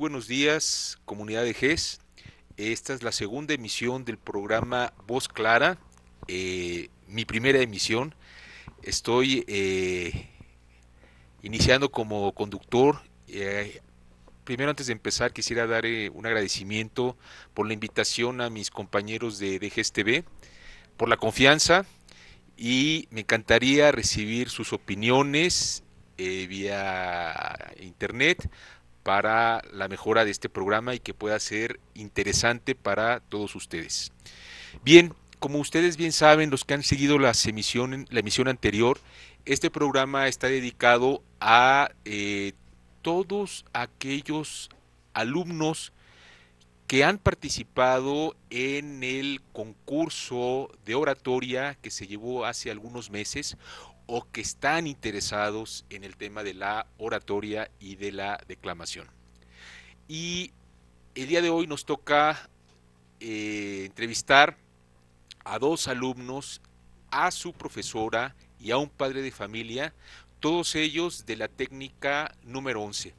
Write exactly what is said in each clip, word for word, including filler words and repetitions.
buenos días, comunidad de G E S. Esta es la segunda emisión del programa Voz Clara, eh, mi primera emisión. Estoy eh, iniciando como conductor. Eh, primero, antes de empezar, quisiera dar eh, un agradecimiento por la invitación a mis compañeros de D G E S T V, por la confianza, y me encantaría recibir sus opiniones eh, vía internet para la mejora de este programa y que pueda ser interesante para todos ustedes. Bien, como ustedes bien saben, los que han seguido las emisión, la emisión anterior, este programa está dedicado a eh, todos aquellos alumnos que han participado en el concurso de oratoria que se llevó hace algunos meses o que están interesados en el tema de la oratoria y de la declamación. Y el día de hoy nos toca eh, entrevistar a dos alumnos, a su profesora y a un padre de familia, todos ellos de la técnica número once.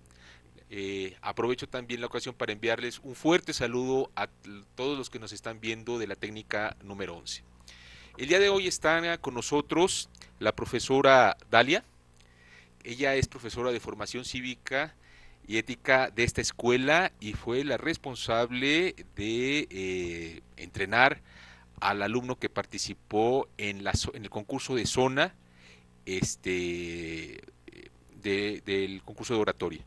Eh, aprovecho también la ocasión para enviarles un fuerte saludo a todos los que nos están viendo de la técnica número once. El día de hoy está con nosotros la profesora Dalia. Ella es profesora de formación cívica y ética de esta escuela y fue la responsable de eh, entrenar al alumno que participó en, la, en el concurso de zona este, de, del concurso de oratoria.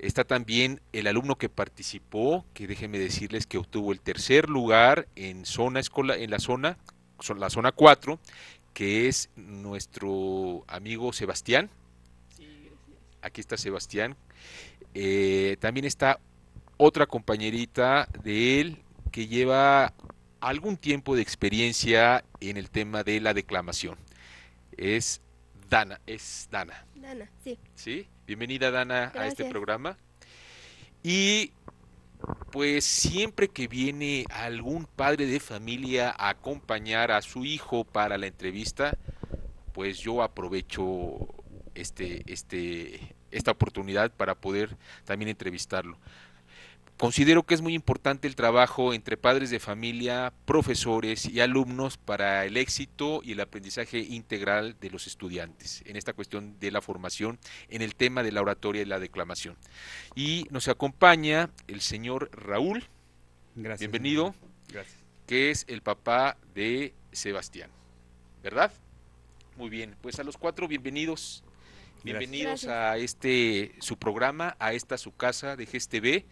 Está también el alumno que participó, que déjenme decirles que obtuvo el tercer lugar en zona escola, en la zona, la zona cuatro, que es nuestro amigo Sebastián. Sí, aquí está Sebastián. Eh, también está otra compañerita de él que lleva algún tiempo de experiencia en el tema de la declamación. Es Dana, es Dana. Dana, sí. Sí. Bienvenida, Dana. Gracias. A este programa. Y pues siempre que viene algún padre de familia a acompañar a su hijo para la entrevista, pues yo aprovecho este, este, esta oportunidad para poder también entrevistarlo. Considero que es muy importante el trabajo entre padres de familia, profesores y alumnos para el éxito y el aprendizaje integral de los estudiantes en esta cuestión de la formación, en el tema de la oratoria y la declamación. Y nos acompaña el señor Raúl. Gracias. Bienvenido. Gracias. Que es el papá de Sebastián, ¿verdad? Muy bien, pues a los cuatro, bienvenidos. Bienvenidos. Gracias. A este, su programa, a esta, su casa de G E S T V.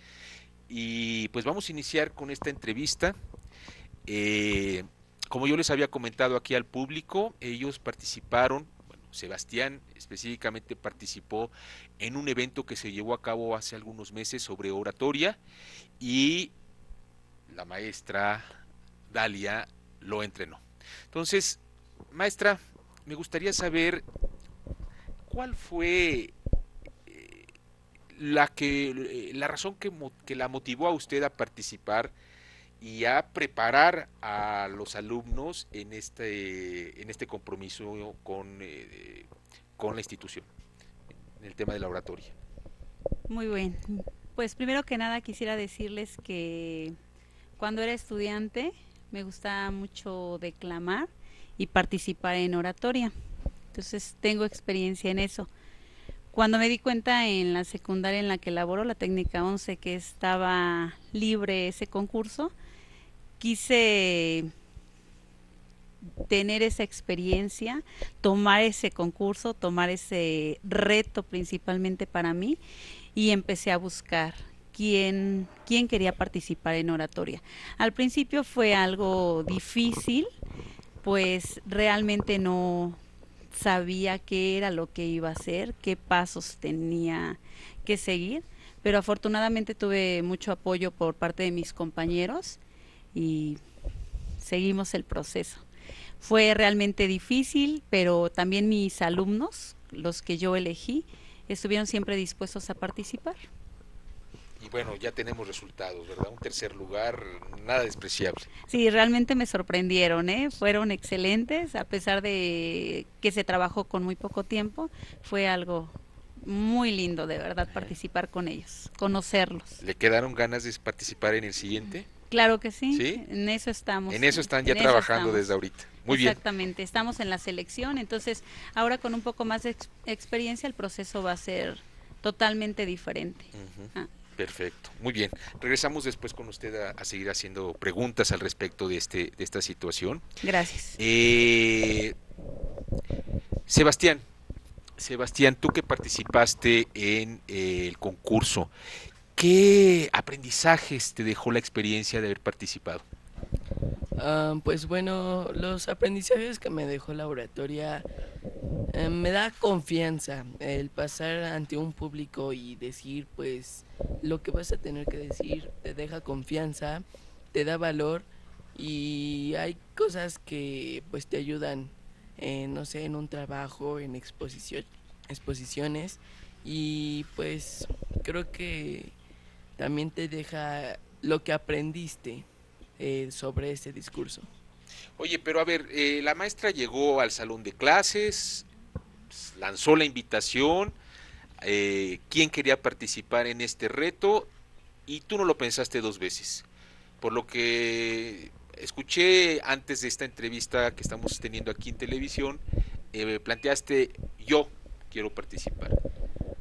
Y pues vamos a iniciar con esta entrevista. Eh, como yo les había comentado aquí al público, ellos participaron, bueno, Sebastián específicamente participó en un evento que se llevó a cabo hace algunos meses sobre oratoria y la maestra Dalia lo entrenó. Entonces, maestra, me gustaría saber cuál fue la que la razón que, que la motivó a usted a participar y a preparar a los alumnos en este en este compromiso con, eh, con la institución en el tema de la oratoria. Muy bien, pues primero que nada quisiera decirles que cuando era estudiante me gustaba mucho declamar y participar en oratoria, entonces tengo experiencia en eso. Cuando me di cuenta en la secundaria en la que elaboró la técnica once que estaba libre ese concurso, quise tener esa experiencia, tomar ese concurso, tomar ese reto principalmente para mí, y empecé a buscar quién, quién quería participar en oratoria. Al principio fue algo difícil, pues realmente no sabía qué era lo que iba a hacer, qué pasos tenía que seguir, pero afortunadamente tuve mucho apoyo por parte de mis compañeros y seguimos el proceso. Fue realmente difícil, pero también mis alumnos, los que yo elegí, estuvieron siempre dispuestos a participar. Y bueno, ya tenemos resultados, ¿verdad? Un tercer lugar, nada despreciable. Sí, realmente me sorprendieron, ¿eh? Fueron excelentes, a pesar de que se trabajó con muy poco tiempo, fue algo muy lindo, de verdad, participar con ellos, conocerlos. ¿Le quedaron ganas de participar en el siguiente? Claro que sí, ¿Sí? en eso estamos. En eso están ya trabajando desde ahorita. Muy bien. Exactamente, estamos en la selección, entonces ahora con un poco más de ex experiencia el proceso va a ser totalmente diferente. Uh-huh. ah. Perfecto, muy bien. Regresamos después con usted a, a seguir haciendo preguntas al respecto de, este, de esta situación. Gracias. Eh, Sebastián, Sebastián, tú que participaste en eh, el concurso, ¿qué aprendizajes te dejó la experiencia de haber participado? Uh, pues bueno, los aprendizajes que me dejó la oratoria eh, me da confianza el pasar ante un público y decir pues lo que vas a tener que decir, te deja confianza, te da valor y hay cosas que pues te ayudan, eh, no sé, en un trabajo, en exposición, exposiciones y pues creo que también te deja lo que aprendiste. Eh, sobre este discurso. Oye, pero a ver, eh, la maestra llegó al salón de clases, lanzó la invitación, eh, quién quería participar en este reto y tú no lo pensaste dos veces. Por lo que escuché antes de esta entrevista que estamos teniendo aquí en televisión, eh, planteaste, yo quiero participar.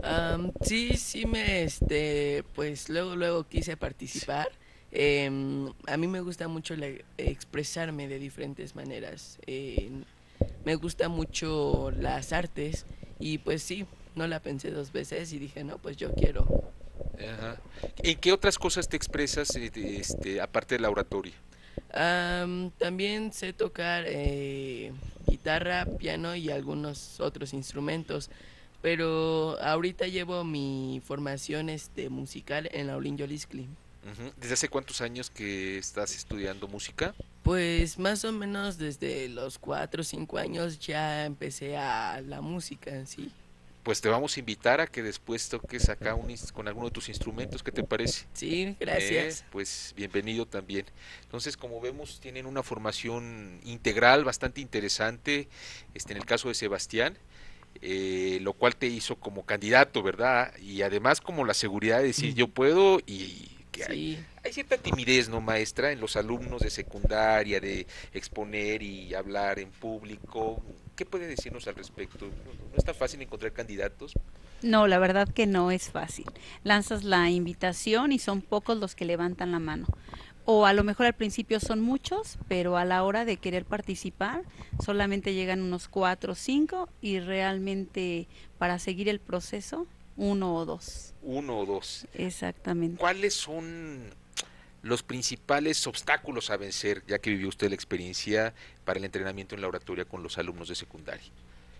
Um, sí, sí me, este, pues luego, luego quise participar. Sí. Eh, a mí me gusta mucho la, expresarme de diferentes maneras, eh, me gusta mucho las artes y pues sí, no la pensé dos veces y dije no, pues yo quiero. Ajá. ¿En qué otras cosas te expresas este, aparte de la oratoria? Um, también sé tocar eh, guitarra, piano y algunos otros instrumentos, pero ahorita llevo mi formación este, musical en la Ollin Yoliztli. ¿Desde hace cuántos años que estás estudiando música? Pues más o menos desde los cuatro o cinco años ya empecé a la música en sí. Pues te vamos a invitar a que después toques acá un, con alguno de tus instrumentos, ¿qué te parece? Sí, gracias. Eh, pues bienvenido también. Entonces, como vemos, tienen una formación integral bastante interesante, este, en el caso de Sebastián. Eh, lo cual te hizo como candidato, ¿verdad? Y además como la seguridad de decir yo puedo y... Hay, sí. hay cierta timidez, ¿no, maestra? En los alumnos de secundaria, de exponer y hablar en público. ¿Qué puede decirnos al respecto? ¿No es tan fácil encontrar candidatos? No, la verdad que no es fácil. Lanzas la invitación y son pocos los que levantan la mano. O a lo mejor al principio son muchos, pero a la hora de querer participar solamente llegan unos cuatro o cinco y realmente para seguir el proceso... Uno o dos. Uno o dos. Exactamente. ¿Cuáles son los principales obstáculos a vencer, ya que vivió usted la experiencia para el entrenamiento en la oratoria con los alumnos de secundaria?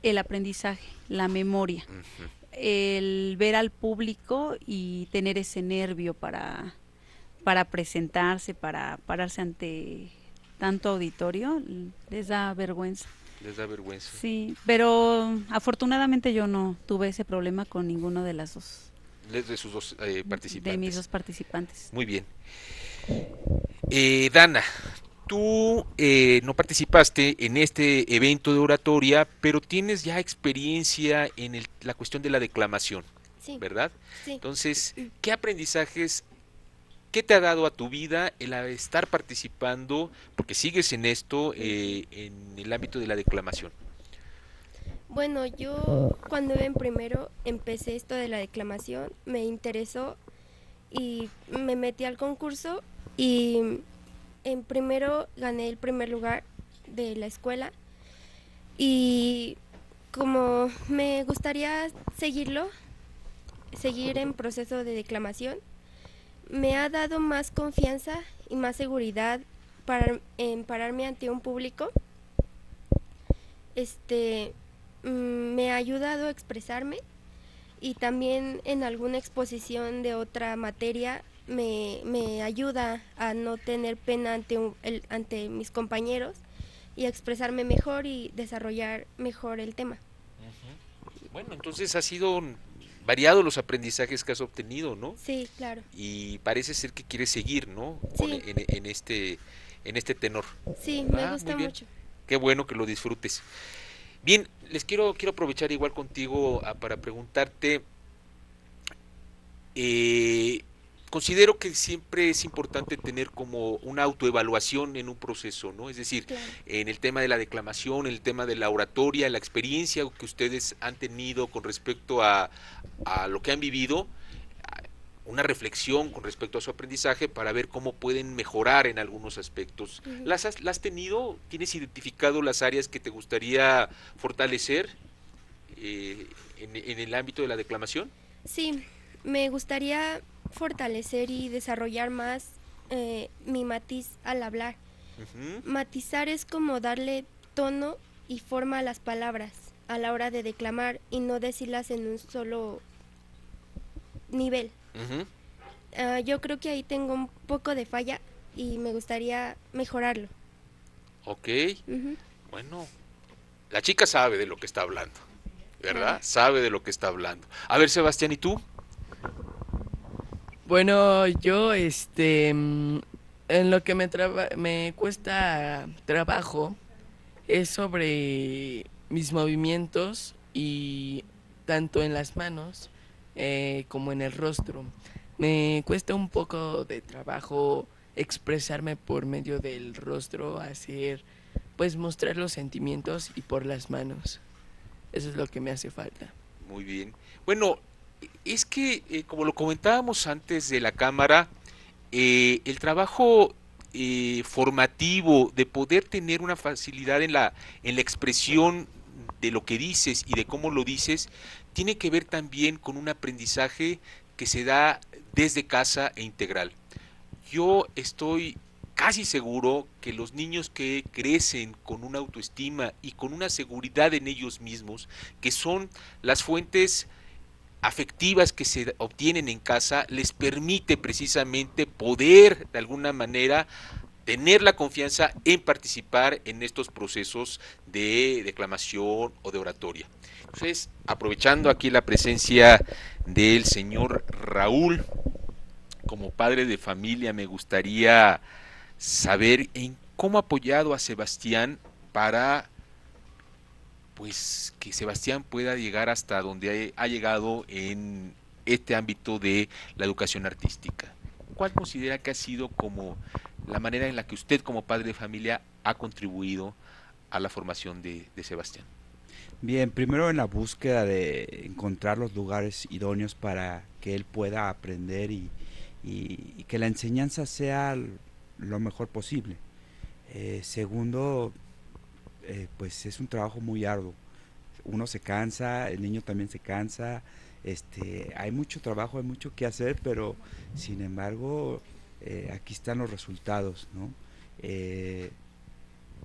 El aprendizaje, la memoria, uh-huh. el ver al público y tener ese nervio para, para presentarse, para pararse ante tanto auditorio, les da vergüenza. Les da vergüenza. Sí, pero afortunadamente yo no tuve ese problema con ninguno de las dos. De sus dos eh, participantes. De mis dos participantes. Muy bien. Eh, Dana, tú eh, no participaste en este evento de oratoria, pero tienes ya experiencia en el, la cuestión de la declamación, sí. ¿verdad? Sí. Entonces, ¿qué aprendizajes... ¿Qué te ha dado a tu vida el estar participando, porque sigues en esto, eh, en el ámbito de la declamación? Bueno, yo cuando en primero empecé esto de la declamación, me interesó y me metí al concurso y en primero gané el primer lugar de la escuela y como me gustaría seguirlo, seguir en proceso de declamación, me ha dado más confianza y más seguridad para en pararme ante un público. Este, me ha ayudado a expresarme y también en alguna exposición de otra materia me, me ayuda a no tener pena ante, un, el, ante mis compañeros y a expresarme mejor y desarrollar mejor el tema. Bueno, entonces ha sido... un... variado los aprendizajes que has obtenido, ¿no? Sí, claro. Y parece ser que quieres seguir, ¿no? Sí. En, en, en, este, en este tenor. Sí, me ah, gusta mucho. Qué bueno que lo disfrutes. Bien, les quiero, quiero aprovechar igual contigo a, para preguntarte Eh, considero que siempre es importante tener como una autoevaluación en un proceso, ¿no? Es decir, claro, en el tema de la declamación, en el tema de la oratoria, la experiencia que ustedes han tenido con respecto a, a lo que han vivido, una reflexión con respecto a su aprendizaje para ver cómo pueden mejorar en algunos aspectos. Uh-huh. ¿Las has, las has tenido? ¿Tienes identificado las áreas que te gustaría fortalecer eh, en, en el ámbito de la declamación? Sí, me gustaría fortalecer y desarrollar más eh, mi matiz al hablar. Uh-huh. Matizar es como darle tono y forma a las palabras a la hora de declamar y no decirlas en un solo nivel. Uh-huh. uh, yo creo que ahí tengo un poco de falla y me gustaría mejorarlo. Ok. Uh-huh. Bueno, la chica sabe de lo que está hablando, ¿verdad? Uh-huh. Sabe de lo que está hablando. A ver, Sebastián, ¿y tú? Bueno, yo, este, en lo que me, traba, me cuesta trabajo es sobre mis movimientos, y tanto en las manos eh, como en el rostro. Me cuesta un poco de trabajo expresarme por medio del rostro, hacer, pues mostrar los sentimientos, y por las manos. Eso es lo que me hace falta. Muy bien. Bueno, es que, eh, como lo comentábamos antes de la cámara, eh, el trabajo eh, formativo de poder tener una facilidad en la, en la expresión de lo que dices y de cómo lo dices, tiene que ver también con un aprendizaje que se da desde casa e integral. Yo estoy casi seguro que los niños que crecen con una autoestima y con una seguridad en ellos mismos, que son las fuentes afectivas que se obtienen en casa, les permite precisamente poder de alguna manera tener la confianza en participar en estos procesos de declamación o de oratoria. Entonces, aprovechando aquí la presencia del señor Raúl, como padre de familia me gustaría saber en cómo ha apoyado a Sebastián para, pues, que Sebastián pueda llegar hasta donde ha llegado en este ámbito de la educación artística. ¿Cuál considera que ha sido como la manera en la que usted como padre de familia ha contribuido a la formación de, de Sebastián? Bien, primero en la búsqueda de encontrar los lugares idóneos para que él pueda aprender y, y, y que la enseñanza sea lo mejor posible. Eh, segundo, Eh, pues es un trabajo muy arduo, uno se cansa, el niño también se cansa, este, hay mucho trabajo, hay mucho que hacer, pero sin embargo eh, aquí están los resultados, ¿no? Eh,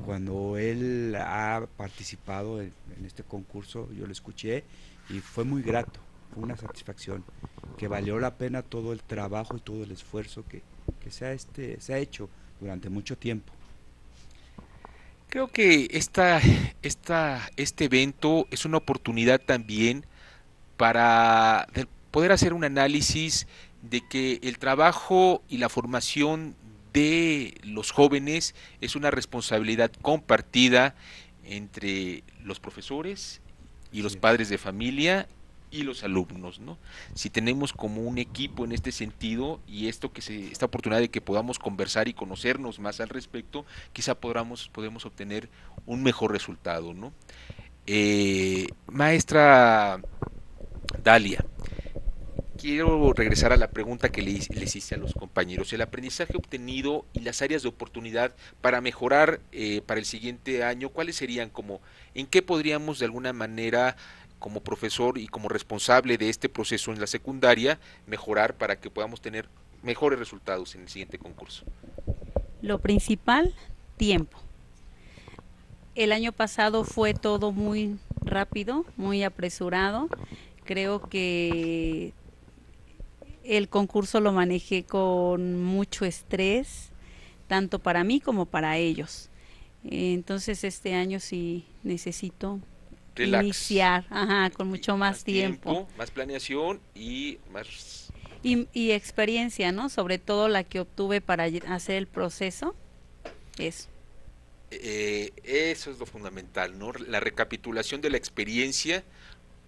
cuando él ha participado en, en este concurso, yo lo escuché y fue muy grato, fue una satisfacción, que valió la pena todo el trabajo y todo el esfuerzo que, que se, ha este, se ha hecho durante mucho tiempo. Creo que esta, esta, este evento es una oportunidad también para poder hacer un análisis de que el trabajo y la formación de los jóvenes es una responsabilidad compartida entre los profesores y los padres de familia y los alumnos, ¿no? Si tenemos como un equipo en este sentido, y esto que se, esta oportunidad de que podamos conversar y conocernos más al respecto, quizá podamos, podemos obtener un mejor resultado, ¿no? Eh, maestra Dalia, quiero regresar a la pregunta que les, les hice a los compañeros. El aprendizaje obtenido y las áreas de oportunidad para mejorar eh, para el siguiente año, ¿cuáles serían? Como, ¿en qué podríamos de alguna manera, como profesor y como responsable de este proceso en la secundaria, mejorar para que podamos tener mejores resultados en el siguiente concurso? Lo principal, tiempo. El año pasado fue todo muy rápido, muy apresurado. Creo que el concurso lo manejé con mucho estrés, tanto para mí como para ellos. Entonces, este año sí necesito relax, iniciar, ajá, con mucho más, más tiempo. tiempo. Más planeación y más... Y, y experiencia, ¿no? Sobre todo la que obtuve para hacer el proceso. Eso. Eh, eso es lo fundamental, ¿no? La recapitulación de la experiencia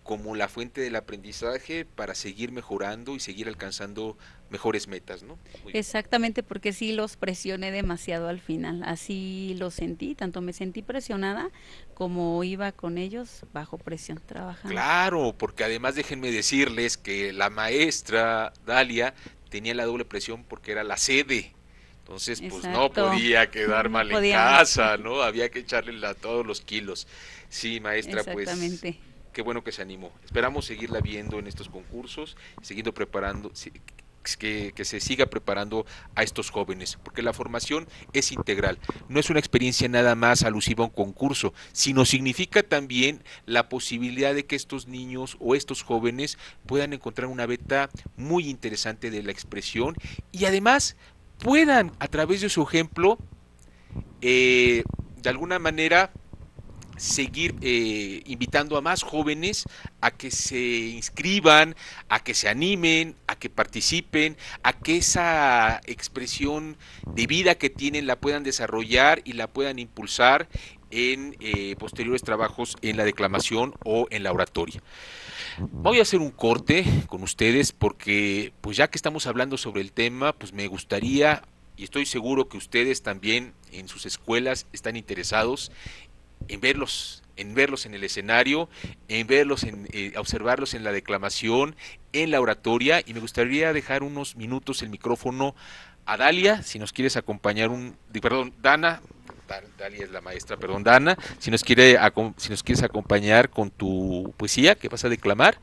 como la fuente del aprendizaje para seguir mejorando y seguir alcanzando mejores metas, ¿no? Exactamente, porque sí los presioné demasiado al final, así lo sentí, tanto me sentí presionada como iba con ellos bajo presión trabajando. Claro, porque además déjenme decirles que la maestra Dalia tenía la doble presión porque era la sede. Entonces, pues exacto, no podía quedar mal no en casa, ¿no? Había que echarle la, todos los kilos. Sí, maestra, pues qué bueno que se animó. Esperamos seguirla viendo en estos concursos, siguiendo preparando, que, que se siga preparando a estos jóvenes, porque la formación es integral. No es una experiencia nada más alusiva a un concurso, sino significa también la posibilidad de que estos niños o estos jóvenes puedan encontrar una beta muy interesante de la expresión y además puedan, a través de su ejemplo, eh, de alguna manera seguir eh, invitando a más jóvenes a que se inscriban, a que se animen, a que participen, a que esa expresión de vida que tienen la puedan desarrollar y la puedan impulsar en eh, posteriores trabajos en la declamación o en la oratoria. Voy a hacer un corte con ustedes porque, pues ya que estamos hablando sobre el tema, pues me gustaría, y estoy seguro que ustedes también en sus escuelas están interesados en verlos, en verlos en el escenario, en verlos, en eh, observarlos en la declamación, en la oratoria, y me gustaría dejar unos minutos el micrófono a Dalia, si nos quieres acompañar un, perdón, Dana, Dalia es la maestra, perdón, Dana, si nos quiere, si nos quieres acompañar con tu poesía que vas a declamar,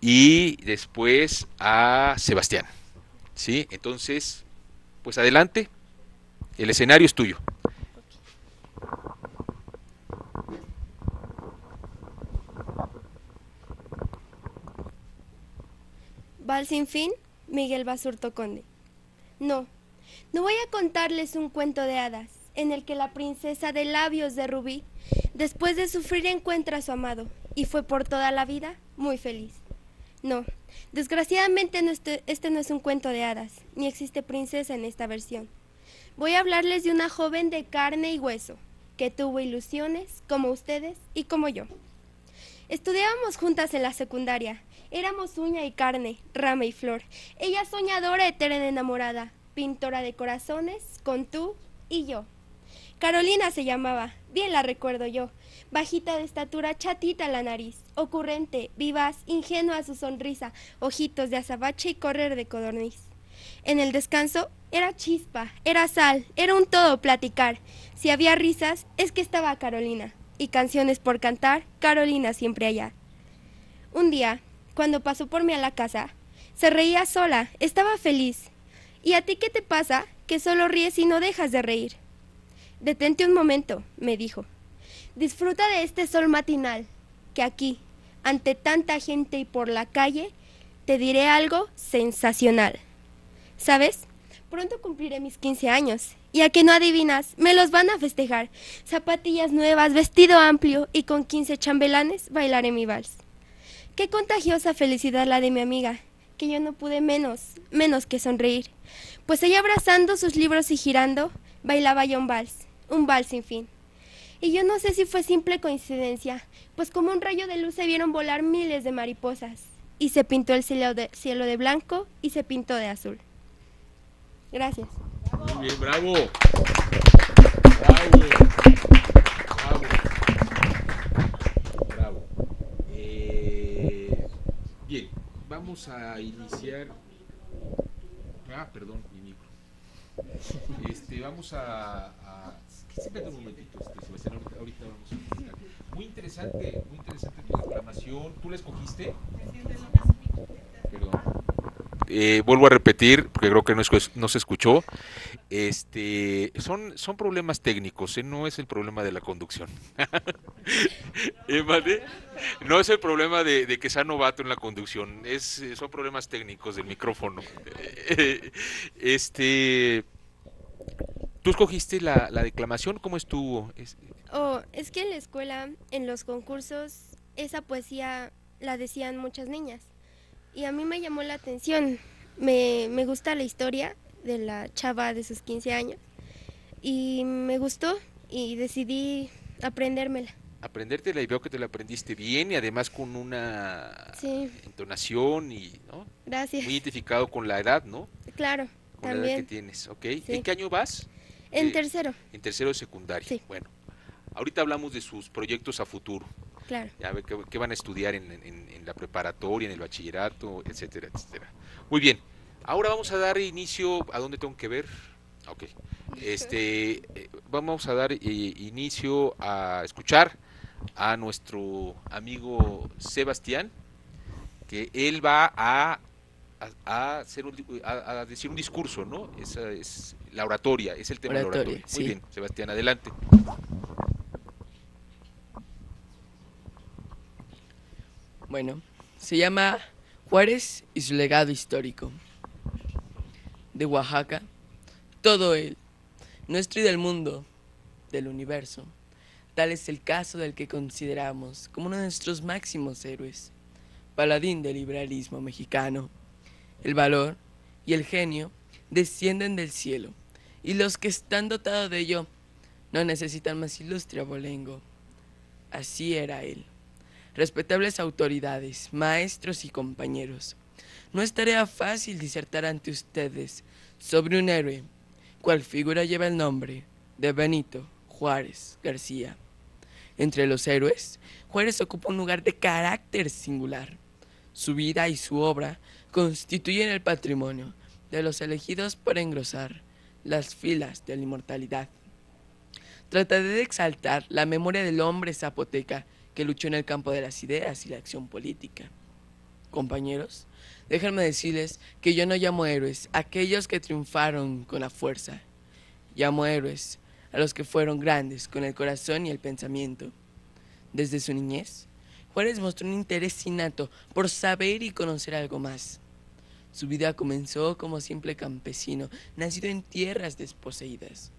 y después a Sebastián, ¿sí? Entonces, pues adelante, el escenario es tuyo. Val sin fin, Miguel Basurto Conde. No, no voy a contarles un cuento de hadas en el que la princesa de labios de rubí, después de sufrir, encuentra a su amado y fue por toda la vida muy feliz. No, desgraciadamente no este, este no es un cuento de hadas, ni existe princesa en esta versión. Voy a hablarles de una joven de carne y hueso, que tuvo ilusiones como ustedes y como yo. Estudiábamos juntas en la secundaria, éramos uña y carne, rama y flor. Ella soñadora, eterna enamorada, pintora de corazones, con tú y yo. Carolina se llamaba, bien la recuerdo yo, bajita de estatura, chatita la nariz, ocurrente, vivaz, ingenua su sonrisa, ojitos de azabache y correr de codorniz. En el descanso era chispa, era sal, era un todo platicar, si había risas es que estaba Carolina, y canciones por cantar, Carolina siempre allá. Un día, cuando pasó por mí a la casa, se reía sola, estaba feliz. ¿Y a ti qué te pasa? Que solo ríes y no dejas de reír. Detente un momento, me dijo. Disfruta de este sol matinal, que aquí, ante tanta gente y por la calle, te diré algo sensacional. ¿Sabes? Pronto cumpliré mis quince años, y a que no adivinas, me los van a festejar. Zapatillas nuevas, vestido amplio, y con quince chambelanes bailaré mi vals. Qué contagiosa felicidad la de mi amiga, que yo no pude menos, menos que sonreír. Pues ella, abrazando sus libros y girando, bailaba ya un vals, un vals sin fin. Y yo no sé si fue simple coincidencia, pues como un rayo de luz se vieron volar miles de mariposas, y se pintó el cielo de, cielo de blanco y se pintó de azul. Gracias. Muy bien, bravo. Bravo. Bravo. Bravo. Eh, bien, vamos a iniciar. Ah, perdón, mi micro. Este, vamos a, a... Siéntate un momentito, este, Sebastián, ahorita, ahorita vamos a empezar. Muy interesante, muy interesante tu declamación. ¿Tú la escogiste? Perdón. Eh, vuelvo a repetir, porque creo que no, es, no se escuchó. Este, son, son problemas técnicos, ¿eh? No es el problema de la conducción. ¿Eh, vale? No es el problema de, de que sea novato en la conducción, es, son problemas técnicos del micrófono. Este, ¿tú escogiste la, la declamación? ¿Cómo estuvo? Oh, es que en la escuela, en los concursos, esa poesía la decían muchas niñas. Y a mí me llamó la atención, me, me gusta la historia de la chava de sus quince años y me gustó y decidí aprendérmela. aprendértela, y veo que te la aprendiste bien y además con una sí. entonación y, ¿no? Gracias. Muy identificado con la edad, ¿no? Claro, con también. La edad que tienes, ¿ok? Sí. ¿En qué año vas? En eh, tercero. En tercero de secundaria. Sí. Bueno, ahorita hablamos de sus proyectos a futuro. Claro. A ver qué, qué van a estudiar en, en, en la preparatoria, en el bachillerato, etcétera, etcétera. Muy bien. Ahora vamos a dar inicio, ¿a dónde tengo que ver? Ok. Este, vamos a dar inicio a escuchar a nuestro amigo Sebastián, que él va a, a, hacer un, a, a decir un discurso, ¿no? Esa es la oratoria, es el tema de la oratoria. Muy bien, Sebastián, adelante. Bueno, se llama Juárez y su legado histórico. De Oaxaca, todo él, nuestro y del mundo, del universo. Tal es el caso del que consideramos como uno de nuestros máximos héroes, paladín del liberalismo mexicano. El valor y el genio descienden del cielo, y los que están dotados de ello no necesitan más ilustre abolengo. Así era él. Respetables autoridades, maestros y compañeros, no es tarea fácil disertar ante ustedes sobre un héroe, cual figura lleva el nombre de Benito Juárez García. Entre los héroes, Juárez ocupa un lugar de carácter singular. Su vida y su obra constituyen el patrimonio de los elegidos para engrosar las filas de la inmortalidad. Trataré de exaltar la memoria del hombre zapoteca que luchó en el campo de las ideas y la acción política. Compañeros, déjenme decirles que yo no llamo héroes a aquellos que triunfaron con la fuerza. Llamo héroes a los que fueron grandes con el corazón y el pensamiento. Desde su niñez, Juárez mostró un interés innato por saber y conocer algo más. Su vida comenzó como simple campesino, nacido en tierras desposeídas.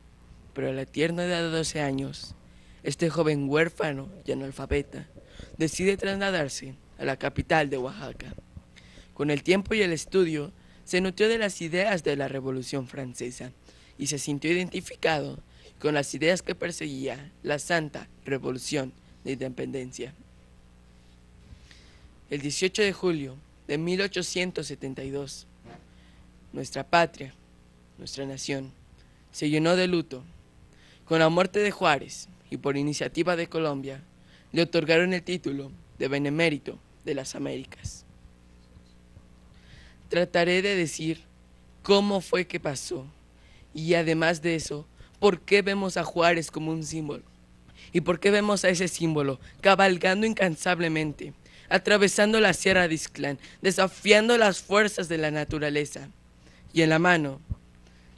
Pero a la tierna edad de doce años, este joven huérfano y analfabeta decide trasladarse a la capital de Oaxaca. Con el tiempo y el estudio, se nutrió de las ideas de la Revolución Francesa y se sintió identificado con las ideas que perseguía la Santa Revolución de Independencia. El dieciocho de julio de mil ochocientos setenta y dos, nuestra patria, nuestra nación, se llenó de luto. Con la muerte de Juárez y por iniciativa de Colombia, le otorgaron el título de Benemérito de las Américas. Trataré de decir cómo fue que pasó y además de eso, por qué vemos a Juárez como un símbolo y por qué vemos a ese símbolo cabalgando incansablemente, atravesando la Sierra de Isclán, desafiando las fuerzas de la naturaleza y en la mano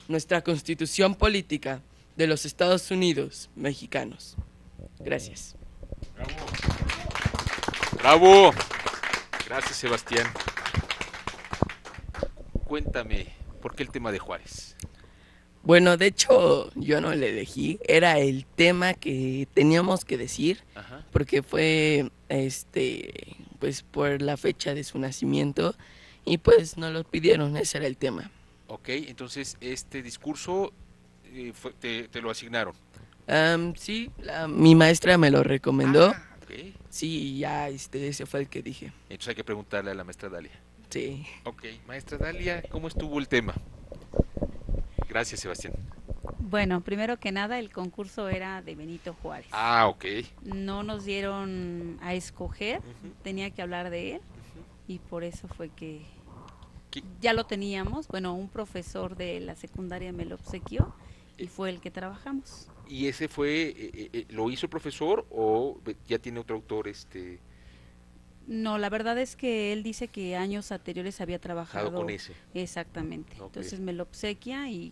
nuestra Constitución política de los Estados Unidos mexicanos. Gracias. Bravo. Bravo. Gracias, Sebastián. Cuéntame, ¿por qué el tema de Juárez? Bueno, de hecho, yo no le elegí. Era el tema que teníamos que decir, ajá, porque fue, este, pues, por la fecha de su nacimiento y, pues, nos lo pidieron. Ese era el tema. Ok, entonces, este discurso eh, fue, te, te lo asignaron. Um, sí, la, mi maestra me lo recomendó. Ah, okay. Sí, ya, este, ese fue el que dije. Entonces hay que preguntarle a la maestra Dalia. Sí. Ok, maestra Dalia, ¿cómo estuvo el tema? Gracias, Sebastián. Bueno, primero que nada, el concurso era de Benito Juárez. Ah, ok. No nos dieron a escoger, uh-huh, tenía que hablar de él, uh-huh, y por eso fue que ¿qué? Ya lo teníamos. Bueno, un profesor de la secundaria me lo obsequió y fue el que trabajamos. ¿Y ese fue, eh, eh, lo hizo el profesor o ya tiene otro autor, este...? No, la verdad es que él dice que años anteriores había trabajado con ese. Exactamente. Okay. Entonces me lo obsequia y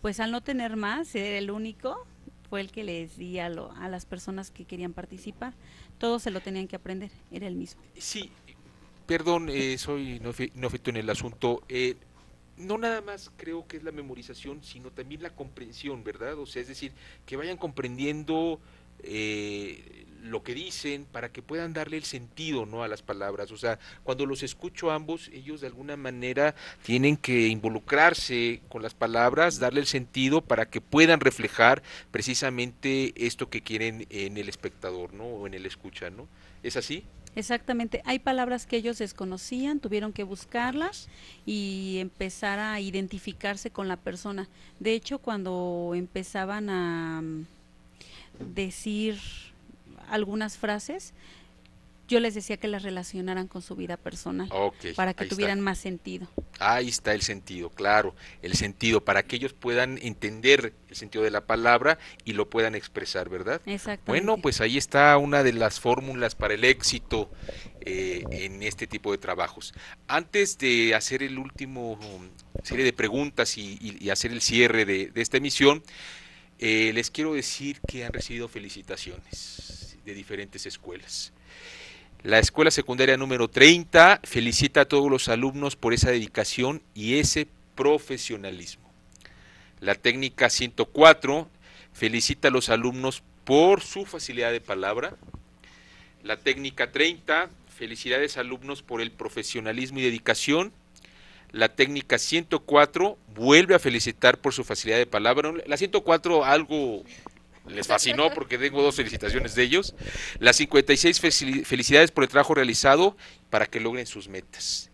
pues al no tener más, era el único, fue el que les di a, lo, a las personas que querían participar. Todos se lo tenían que aprender, era el mismo. Sí, perdón, eh, soy neófito en el asunto. Eh, no nada más creo que es la memorización, sino también la comprensión, ¿verdad? O sea, es decir, que vayan comprendiendo... Eh, lo que dicen, para que puedan darle el sentido, ¿no?, a las palabras. O sea, cuando los escucho a ambos, ellos de alguna manera tienen que involucrarse con las palabras, darle el sentido para que puedan reflejar precisamente esto que quieren en el espectador, ¿no?, o en el escucha, ¿no? ¿Es así? Exactamente, hay palabras que ellos desconocían, tuvieron que buscarlas y empezar a identificarse con la persona. De hecho, cuando empezaban a decir algunas frases, yo les decía que las relacionaran con su vida personal, okay, para que tuvieran está. más sentido. Ahí está el sentido, claro, el sentido, para que ellos puedan entender el sentido de la palabra y lo puedan expresar, ¿verdad? Exactamente. Bueno, pues ahí está una de las fórmulas para el éxito eh, en este tipo de trabajos. Antes de hacer el último serie de preguntas y, y, y hacer el cierre de, de esta emisión, eh, les quiero decir que han recibido felicitaciones de diferentes escuelas. La Escuela Secundaria número treinta felicita a todos los alumnos por esa dedicación y ese profesionalismo. La Técnica ciento cuatro felicita a los alumnos por su facilidad de palabra. La Técnica treinta, felicidades alumnos por el profesionalismo y dedicación. La Técnica ciento cuatro vuelve a felicitar por su facilidad de palabra. La ciento cuatro algo... les fascinó porque tengo dos felicitaciones de ellos. Las cincuenta y seis, felicidades por el trabajo realizado para que logren sus metas.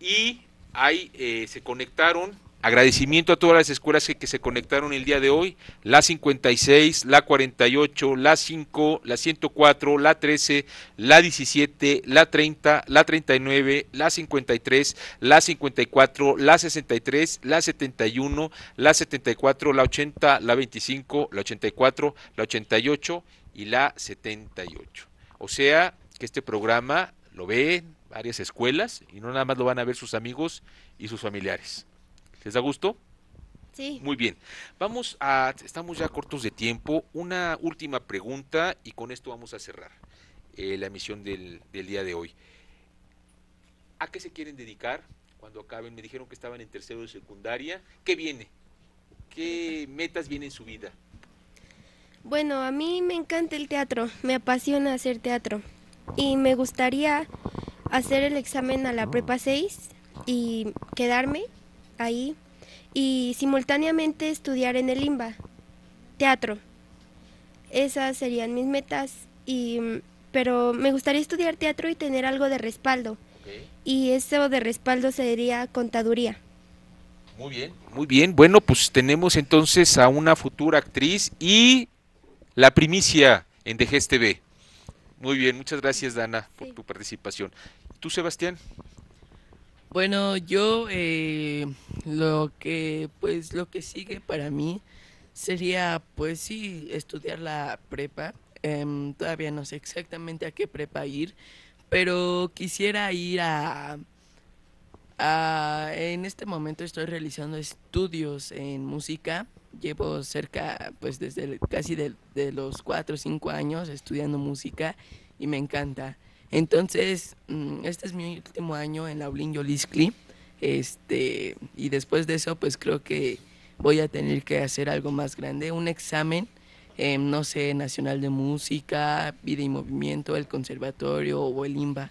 Y ahí eh, se conectaron, agradecimiento a todas las escuelas que, que se conectaron el día de hoy, la cincuenta y seis, la cuarenta y ocho, la cinco, la ciento cuatro, la trece, la diecisiete, la treinta, la treinta y nueve, la cincuenta y tres, la cincuenta y cuatro, la sesenta y tres, la setenta y uno, la setenta y cuatro, la ochenta, la veinticinco, la ochenta y cuatro, la ochenta y ocho y la setenta y ocho. O sea, que este programa lo ven varias escuelas y no nada más lo van a ver sus amigos y sus familiares. ¿Les da gusto? Sí. Muy bien. Vamos a, estamos ya cortos de tiempo, una última pregunta y con esto vamos a cerrar eh, la emisión del, del día de hoy. ¿A qué se quieren dedicar cuando acaben? Me dijeron que estaban en tercero de secundaria. ¿Qué viene? ¿Qué metas vienen en su vida? Bueno, a mí me encanta el teatro, me apasiona hacer teatro y me gustaría hacer el examen a la prepa seis y quedarme ahí y simultáneamente estudiar en el I M B A, teatro. Esas serían mis metas, y, pero me gustaría estudiar teatro y tener algo de respaldo. Okay. Y eso de respaldo sería contaduría. Muy bien, muy bien. Bueno, pues tenemos entonces a una futura actriz y la primicia en D G E S T T V. Muy bien, muchas gracias, Dana, por sí. tu participación. ¿Tú, Sebastián? Bueno, yo eh, lo que pues lo que sigue para mí sería pues sí estudiar la prepa. Eh, todavía no sé exactamente a qué prepa ir, pero quisiera ir a, a en este momento estoy realizando estudios en música. Llevo cerca pues desde casi de, de los cuatro o cinco años estudiando música y me encanta. Entonces, este es mi último año en la Ollin Yoliztli, este, y después de eso, pues creo que voy a tener que hacer algo más grande, un examen, eh, no sé, nacional de música, vida y movimiento, el conservatorio o el I M B A,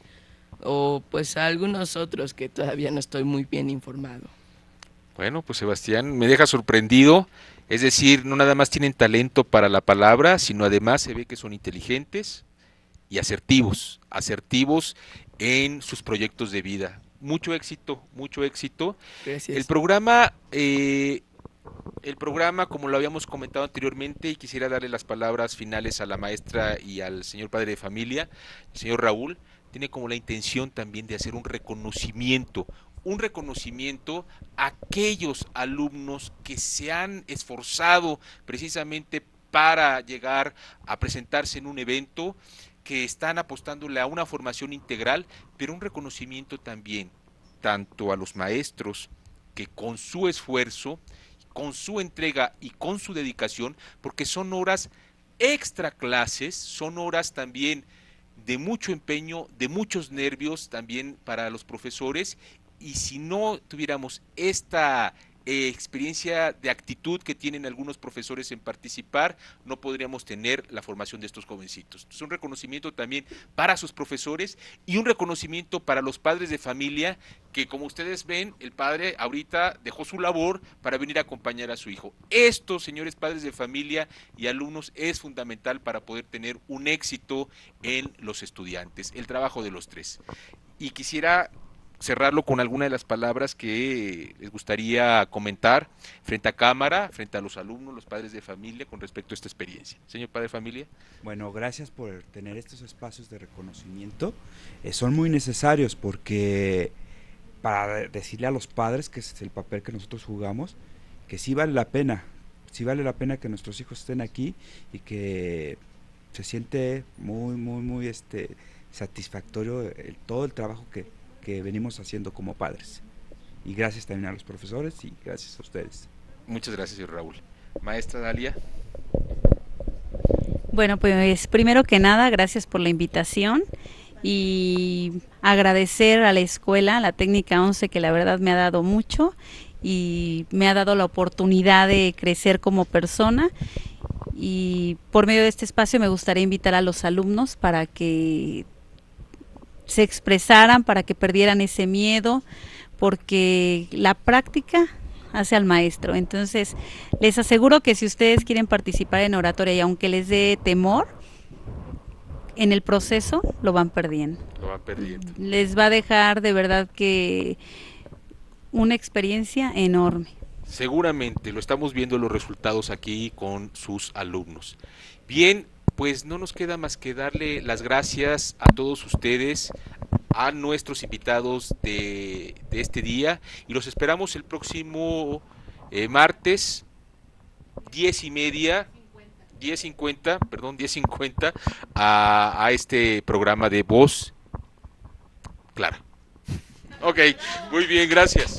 o pues algunos otros que todavía no estoy muy bien informado. Bueno, pues Sebastián, me deja sorprendido, es decir, no nada más tienen talento para la palabra, sino además se ve que son inteligentes y asertivos, asertivos en sus proyectos de vida. Mucho éxito, mucho éxito. Gracias. El programa, eh, el programa, como lo habíamos comentado anteriormente, y quisiera darle las palabras finales a la maestra y al señor padre de familia, el señor Raúl, tiene como la intención también de hacer un reconocimiento, un reconocimiento a aquellos alumnos que se han esforzado precisamente para llegar a presentarse en un evento, que están apostándole a una formación integral, pero un reconocimiento también, tanto a los maestros que con su esfuerzo, con su entrega y con su dedicación, porque son horas extra clases, son horas también de mucho empeño, de muchos nervios también para los profesores, y si no tuviéramos esta eh, experiencia de actitud que tienen algunos profesores en participar, no podríamos tener la formación de estos jovencitos. Es un reconocimiento también para sus profesores y un reconocimiento para los padres de familia que, como ustedes ven, el padre ahorita dejó su labor para venir a acompañar a su hijo. Esto, señores padres de familia y alumnos, es fundamental para poder tener un éxito en los estudiantes, el trabajo de los tres. Y quisiera cerrarlo con alguna de las palabras que les gustaría comentar frente a cámara, frente a los alumnos, los padres de familia, con respecto a esta experiencia. Señor padre de familia. Bueno, gracias por tener estos espacios de reconocimiento. Eh, son muy necesarios porque para decirle a los padres, que es el papel que nosotros jugamos, que sí vale la pena, sí vale la pena que nuestros hijos estén aquí y que se siente muy, muy, muy este, satisfactorio el, todo el trabajo que, que venimos haciendo como padres. Y gracias también a los profesores y gracias a ustedes. Muchas gracias, señor Raúl. Maestra Dalia. Bueno, pues primero que nada, gracias por la invitación y agradecer a la escuela, a la técnica once, que la verdad me ha dado mucho y me ha dado la oportunidad de crecer como persona. Y por medio de este espacio me gustaría invitar a los alumnos para que se expresaran, para que perdieran ese miedo, porque la práctica hace al maestro. Entonces, les aseguro que si ustedes quieren participar en oratoria y aunque les dé temor, en el proceso lo van perdiendo. Lo van perdiendo. Les va a dejar de verdad que una experiencia enorme. Seguramente, lo estamos viendo los resultados aquí con sus alumnos. Bien, pues no nos queda más que darle las gracias a todos ustedes, a nuestros invitados de, de este día, y los esperamos el próximo eh, martes, diez y media, diez cincuenta, perdón, diez cincuenta, a, a este programa de Voz Clara. Ok, muy bien, gracias.